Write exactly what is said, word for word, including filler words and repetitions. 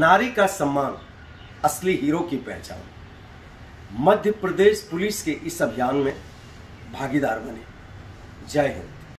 नारी का सम्मान असली हीरो की पहचान। मध्य प्रदेश पुलिस के इस अभियान में भागीदार बने। जय हिंद।